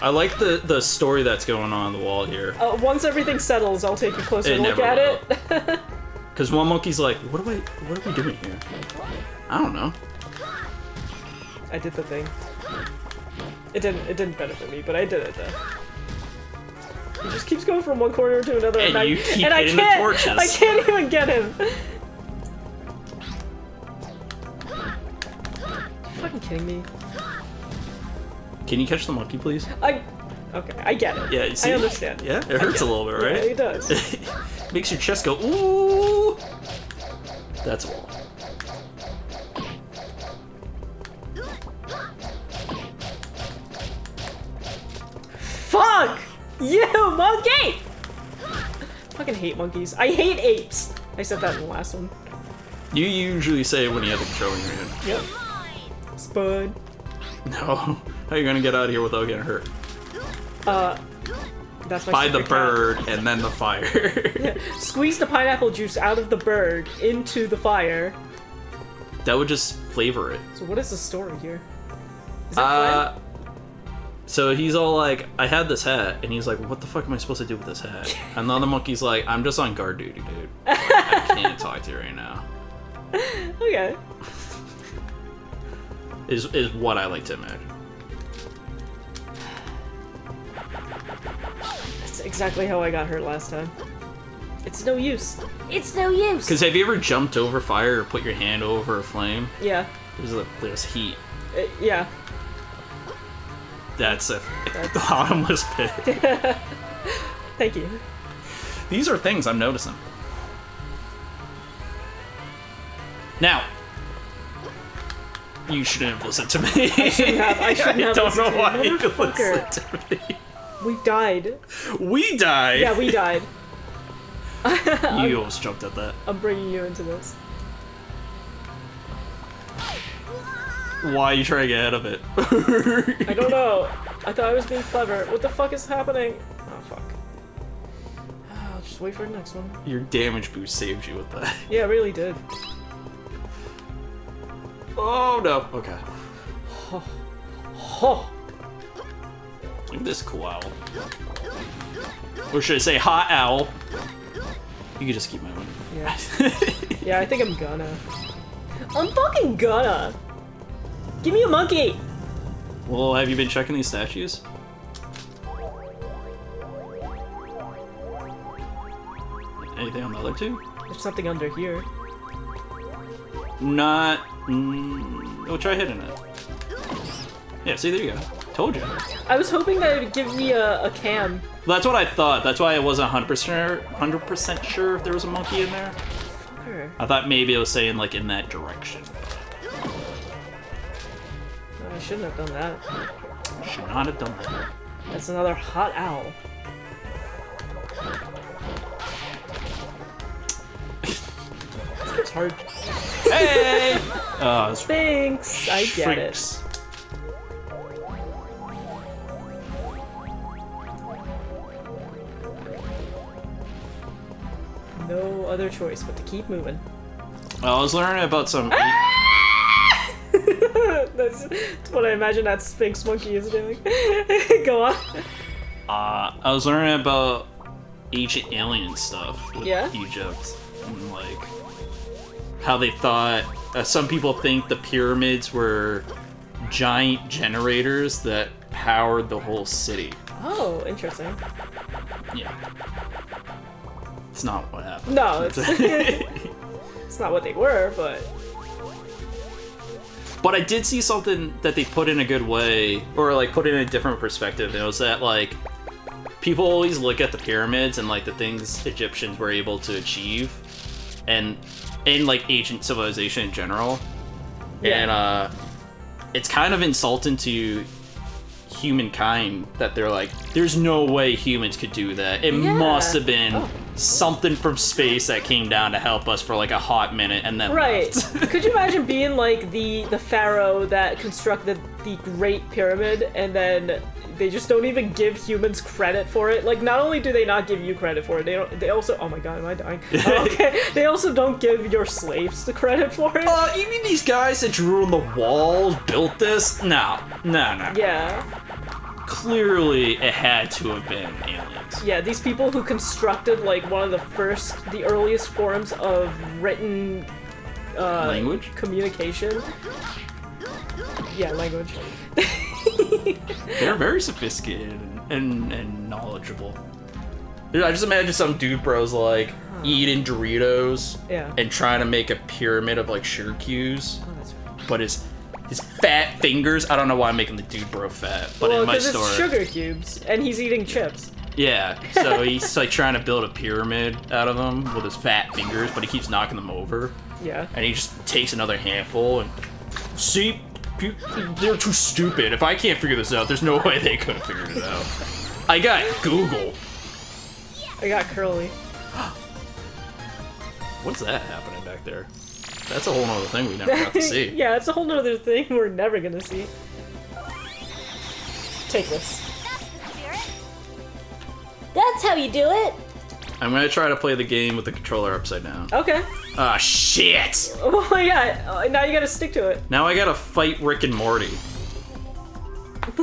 I like the story that's going on the wall here. Once everything settles, I'll take a closer look at it. Because one monkey's like, what are we doing here? I don't know. I did the thing. It didn't benefit me, but I did it though. He just keeps going from one corner to another, and I can't even get him. Are you fucking kidding me? Can you catch the monkey, please? Okay, I get it. Yeah, you see, I understand. Yeah, it hurts a little bit, right? Yeah, it does. Makes your chest go, ooh! That's a wall. Fuck! You monkey! I fucking hate monkeys. I hate apes. I said that in the last one. You usually say it when you have the control in your hand. Yep. Spud. No. How are you gonna get out of here without getting hurt? That's my by the bird and then the fire. Yeah. Squeeze the pineapple juice out of the bird into the fire. That would just flavor it. So what is the story here? Is it fun? So he's all like, I had this hat, and he's like, what the fuck am I supposed to do with this hat? And the other monkey's like, I'm just on guard duty, dude. I can't talk to you right now. Okay. Is what I like to imagine. That's exactly how I got hurt last time. It's no use. It's no use! Because have you ever jumped over fire or put your hand over a flame? Yeah. There's heat. Yeah. That's a bottomless pit. Thank you. These are things I'm noticing. Now. You shouldn't have listened to me. I shouldn't have. I don't know why you listened to me. We've died. We died? Yeah, we died. You almost jumped at that. I'm bringing you into this. Why are you trying to get out of it? I don't know. I thought I was being clever. What the fuck is happening? Oh, fuck. I'll just wait for the next one. Your damage boost saved you with that. Yeah, it really did. Oh, no. Okay. Oh. Oh. Look at this cool owl. Or should I say hot owl? You can just keep my money. Yeah. Yeah, I think I'm gonna. I'm fucking gonna! Give me a monkey! Well, have you been checking these statues? Anything on the other two? There's something under here. Not... oh, try hitting it. Yeah, see, there you go. Told you. I was hoping that it would give me a cam. That's what I thought. That's why I wasn't 100% sure if there was a monkey in there. Sure. I thought maybe it was saying, like, in that direction. I shouldn't have done that. Should not have done that. That's another hot owl. It's hard. Hey! Oh, thanks. I get it. No other choice but to keep moving. Well, I was learning about some. Ah! That's what I imagine that Sphinx monkey is doing. Go on. I was learning about ancient alien stuff with Egypt. And, like, how they thought... some people think the pyramids were giant generators that powered the whole city. Oh, interesting. Yeah. It's not what happened. No, it's... it's not what they were, but... But I did see something that they put in a good way, or like put in a different perspective, and it was that like people always look at the pyramids and like the things Egyptians were able to achieve, and in like ancient civilization in general, and it's kind of insulting to humankind that they're like, there's no way humans could do that. It must have been something from space that came down to help us for like a hot minute and then left. Could you imagine being like the pharaoh that constructed the Great Pyramid, and then they just don't even give humans credit for it? Like, not only do they not give you credit for it, they also... Oh my god, am I dying? Oh, okay. They also don't give your slaves the credit for it. You mean these guys that drew on the walls built this? No. Yeah. Clearly, it had to have been aliens. Yeah, these people who constructed, like, one of the earliest forms of written... language? Communication. Yeah, language. They're very sophisticated and knowledgeable. I just imagine some dude bros, like, eating Doritos and trying to make a pyramid of, like, sugar cubes. Oh, that's right. But it's... his fat fingers. I don't know why I'm making the dude bro fat, but well, in my story, it's sugar cubes, and he's eating chips. Yeah, so he's like trying to build a pyramid out of them with his fat fingers, but he keeps knocking them over. Yeah. And he just takes another handful and see, they're too stupid. If I can't figure this out, there's no way they could have figured it out. I got Google. I got Curly. What's that happening back there? That's a whole nother thing we never got to see. Yeah, that's a whole nother thing we're never gonna see. Take this. That's how you do it! I'm gonna try to play the game with the controller upside down. Okay. Ah, shit! Well, yeah, now you gotta stick to it. Now I gotta fight Rick and Morty.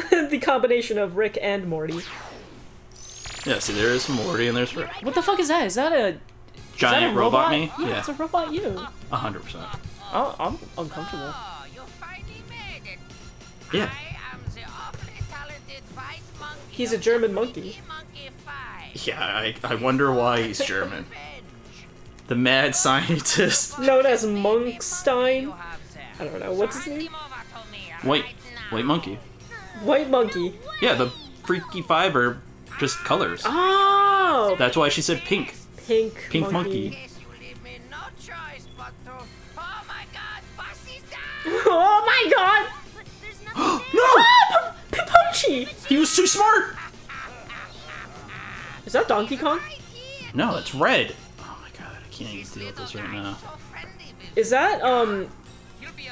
The combination of Rick and Morty. Yeah, see, there is Morty and there's Rick. What the fuck is that? Is that a... giant robot me? Yeah, yeah, it's a robot you. 100%. Oh, I'm uncomfortable. You finally made it. Yeah. I am the talented vice monkey. He's a German monkey. Yeah, I wonder why he's German. The mad scientist. Known as Monkstein. I don't know, what's his name? White monkey. White monkey. Yeah, the Freaky Five are just colors. Oh! That's why she said pink. Pink monkey. Oh my god! No! Pipotchi! He was too smart! Is that Donkey Kong? No, it's Red. Oh my god, I can't even deal with this right now. Is that,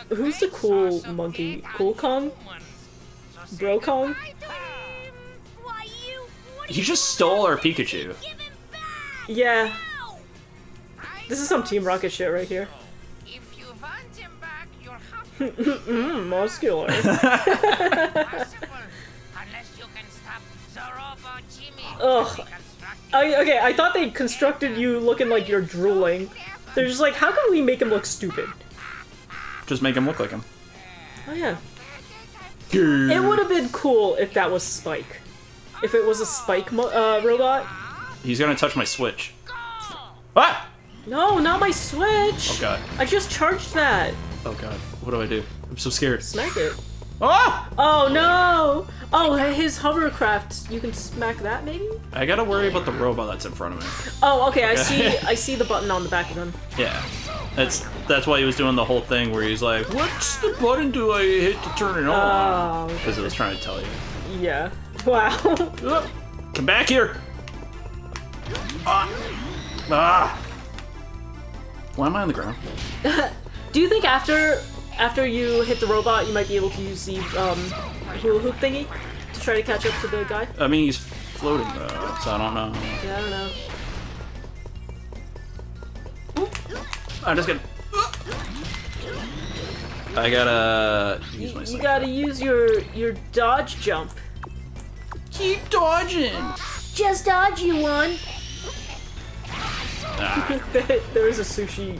who's the cool monkey? Cool Kong? Bro Kong? He just stole our Pikachu. Yeah. This is some Team Rocket shit right here. If you want him back, you'll have to muscular. Unless you can stop the Robo-Jimmy. Ugh. Okay, I thought they constructed you looking like you're drooling. They're just like, how can we make him look stupid? Just make him look like him. Oh yeah. It would have been cool if that was Spike. If it was a Spike robot. He's gonna touch my Switch. Ah! No, not my Switch! Oh god. I just charged that. Oh god. What do? I'm so scared. Smack it. Oh! Oh no! Oh, his hovercraft. You can smack that maybe? I gotta worry about the robot that's in front of me. Oh, okay. I see the button on the back of him. Yeah. That's why he was doing the whole thing where he's like, what's the button do I hit to turn it on? Because it was trying to tell you. Yeah. Wow. Come back here! Why am I on the ground? Do you think after you hit the robot, you might be able to use the hula hoop thingy to try to catch up to the guy? I mean, he's floating though, so I don't know. Yeah, I don't know. I'm just gonna. I gotta use my. You gotta use your dodge jump. Keep dodging. Just dodge, you one. Ah. There is a sushi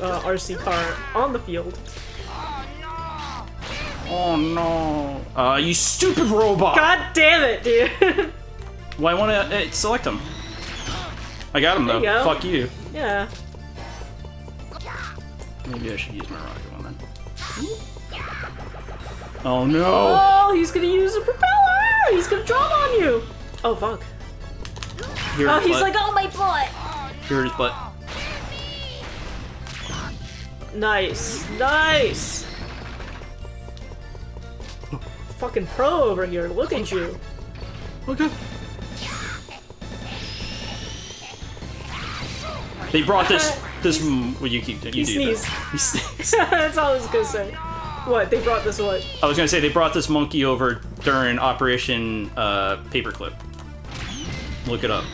RC car on the field. Oh no! Oh no! You stupid robot! God damn it, dude! Why won't I select him? I got him though. You go. Fuck you. Yeah. Maybe I should use my rocket one then. Oh no! Oh, he's gonna use a propeller! He's gonna drop on you! Oh fuck! Oh, he's like, oh my butt! Here's his butt. Nice, nice. Fucking pro over here. Look at you. Look at. They brought this. Well, you keep doing. You do that. He sneezed. That's all I was gonna say. What? They brought this what? I was gonna say they brought this monkey over during Operation Paperclip. Look it up.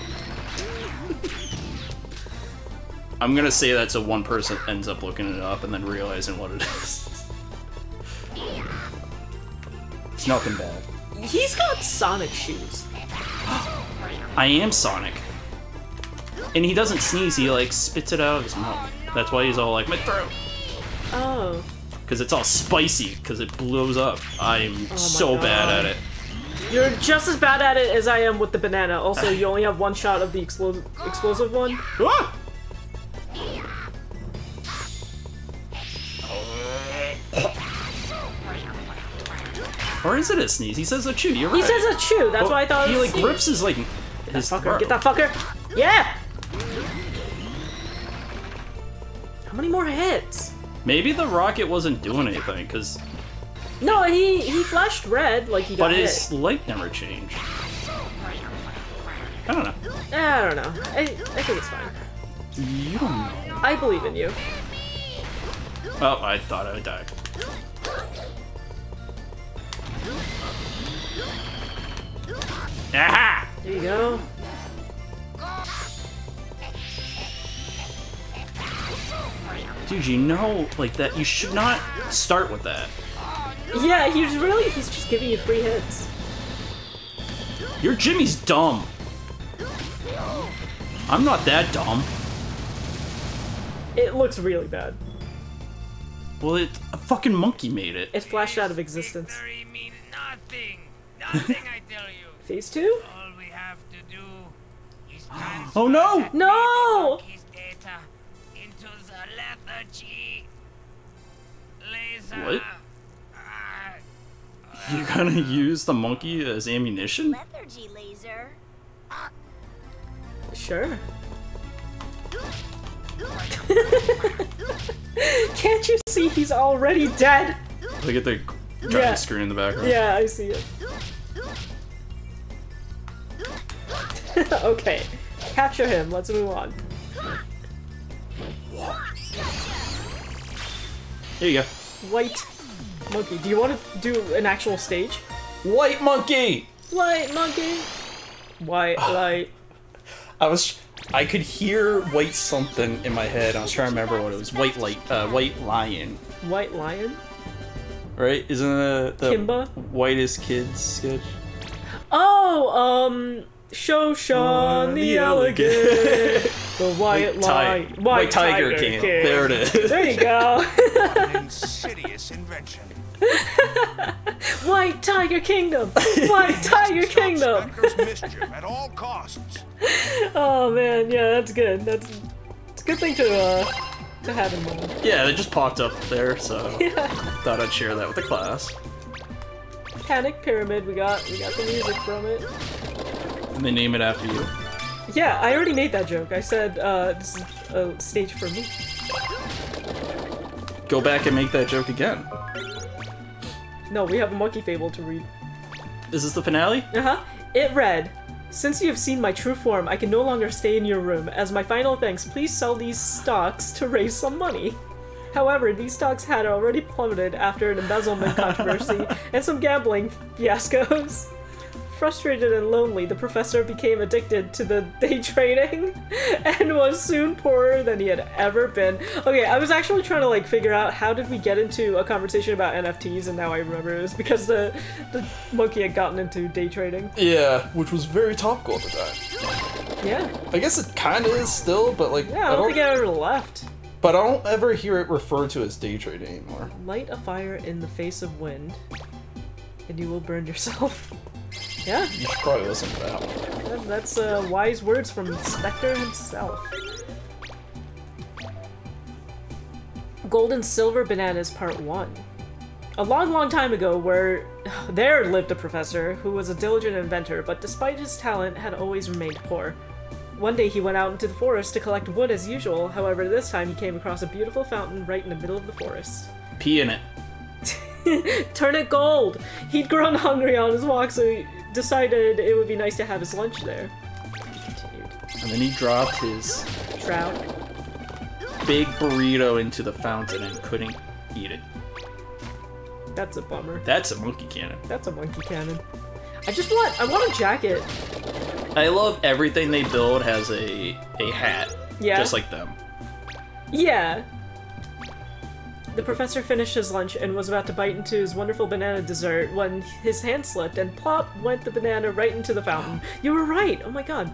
I'm gonna say that so one person ends up looking it up and then realizing what it is. It's nothing bad. He's got Sonic shoes. I am Sonic. And he doesn't sneeze, he like spits it out of his mouth. That's why he's all like, my throat. Oh. Because it's all spicy, because it blows up. I'm so bad at it. You're just as bad at it as I am with the banana. Also, you only have one shot of the explosive one. Ah! Or is it a sneeze? He says a chew. You're right. He says a chew. That's why I thought it was a sneeze. He like grips his throat. Get that fucker. Yeah. How many more hits? Maybe the rocket wasn't doing anything because. No, he flashed red like he got hit. But his light never changed. I don't know. I don't know. I think it's fine. You don't know. I believe in you. Oh, I thought I would die. Aha! There you go. Dude, you know, like that, you should not start with that. Yeah, he's just giving you free hits. Your Jimmy's dumb. I'm not that dumb. It looks really bad. Well, a fucking monkey made it. It flashed out of existence. Means nothing. Nothing, I tell you. Phase 2? All we have to do is oh no! No! Data into the lethargy. Laser. What? You're gonna use the monkey as ammunition? Lethargy laser. Sure. Can't you see he's already dead? Look at the giant screen in the background. Yeah, I see it. Okay, capture him. Let's move on. Here you go. White monkey. Do you want to do an actual stage? White monkey! White monkey! White light. I could hear white something in my head. I was trying to remember what it was. White light. White lion. White lion? Right? Isn't it the Kimba? Whitest Kids sketch? Oh, Shoshan the Elegant. The white lion. White tiger king. There it is. There you go. An insidious invention. White Tiger Kingdom! White Tiger Kingdom! Mischief at all costs. Oh man, yeah, that's good. It's a good thing to have in mind. Yeah, they just popped up there, so thought I'd share that with the class. Panic Pyramid, we got the music from it. And they name it after you. Yeah, I already made that joke. I said this is a stage for me. Go back and make that joke again. No, we have a monkey fable to read. Is this the finale? Uh-huh. It read, "Since you have seen my true form, I can no longer stay in your room. As my final thanks, please sell these stocks to raise some money." However, these stocks had already plummeted after an embezzlement controversy and some gambling fiascos. Frustrated and lonely, the professor became addicted to the day trading and was soon poorer than he had ever been. Okay, I was actually trying to like figure out how did we get into a conversation about NFTs, and now I remember it was because the monkey had gotten into day trading. Yeah, which was very topical at the time. Yeah. I guess it kind of is still, but like... Yeah, I don't think I ever left. But I don't ever hear it referred to as day trading anymore. Light a fire in the face of wind and you will burn yourself. Yeah. You should probably listen to that one. That's wise words from Specter himself. Gold and Silver Bananas Part 1. A long, long time ago, there lived a professor who was a diligent inventor, but despite his talent, had always remained poor. One day he went out into the forest to collect wood as usual, however this time he came across a beautiful fountain right in the middle of the forest. Pee in it. Turn it gold! He'd grown hungry on his walk, so he decided it would be nice to have his lunch there. He continued. And then he dropped his... Trout. Big burrito into the fountain and couldn't eat it. That's a bummer. That's a monkey cannon. That's a monkey cannon. I want a jacket. I love everything they build has a hat. Yeah. Just like them. Yeah. The professor finished his lunch and was about to bite into his wonderful banana dessert when his hand slipped and plop went the banana right into the fountain. You were right! Oh my god.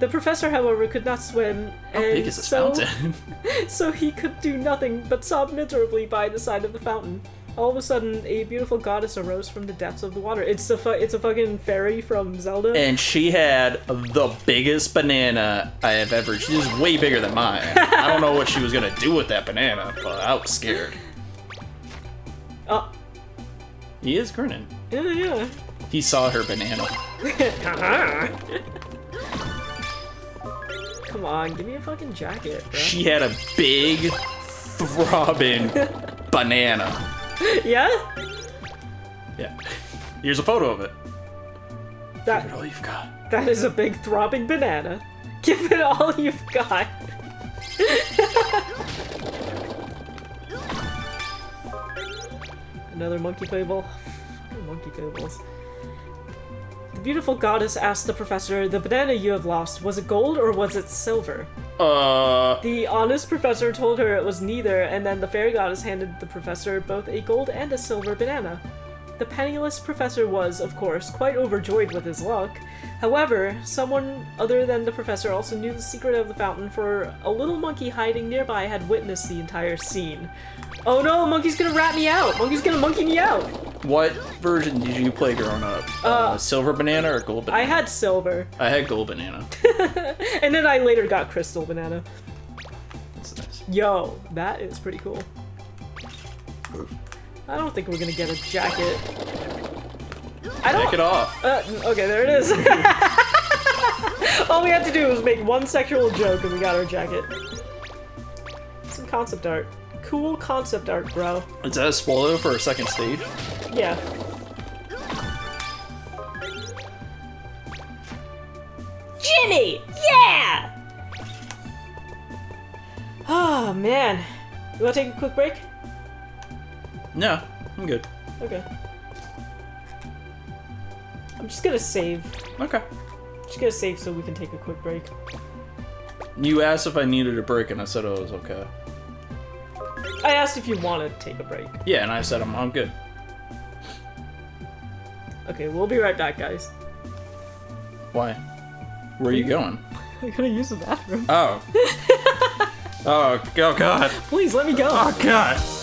The professor, however, could not swim, and so he could do nothing but sob miserably by the side of the fountain. All of a sudden, a beautiful goddess arose from the depths of the water. It's a fucking fairy from Zelda. And she had the biggest banana I have ever. She was way bigger than mine. I don't know what she was gonna do with that banana, but I was scared. He is grinning. Yeah, yeah. He saw her banana. Come on, give me a fucking jacket, bro. She had a big, throbbing banana. Yeah? Yeah. Here's a photo of it. Give it all you've got. That is a big, throbbing banana. Give it all you've got. Another monkey fable. Fucking monkey fables. The beautiful goddess asked the professor, the banana you have lost, was it gold or was it silver? The honest professor told her it was neither, and then the fairy goddess handed the professor both a gold and a silver banana. The penniless professor was, of course, quite overjoyed with his luck. However, someone other than the professor also knew the secret of the fountain, for a little monkey hiding nearby had witnessed the entire scene. Oh no, monkey's gonna rat me out! Monkey's gonna monkey me out! What version did you play growing up? Silver banana or gold banana? I had silver. I had gold banana. And then I later got crystal banana. That's nice. Yo, that is pretty cool. I don't think we're gonna get a jacket. Take it off. Okay, there it is. All we had to do was make one sexual joke and we got our jacket. Some concept art. Cool concept art, bro. Is that a swallow for a second stage? Yeah. Jimmy! Yeah! Oh, man. You wanna take a quick break? No, I'm good. Okay. I'm just gonna save. Okay. Just gonna save so we can take a quick break. You asked if I needed a break and I said I was okay. I asked if you want to take a break. Yeah, and I said I'm good. Okay, we'll be right back, guys. Why? Where are you going? I'm gonna use the bathroom. Oh. Oh, oh, God. Please, let me go. Oh, God.